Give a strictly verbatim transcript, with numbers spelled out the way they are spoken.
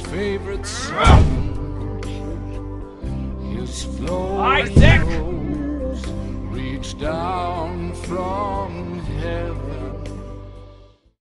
his favorite son. His flowing rose reached down from heaven.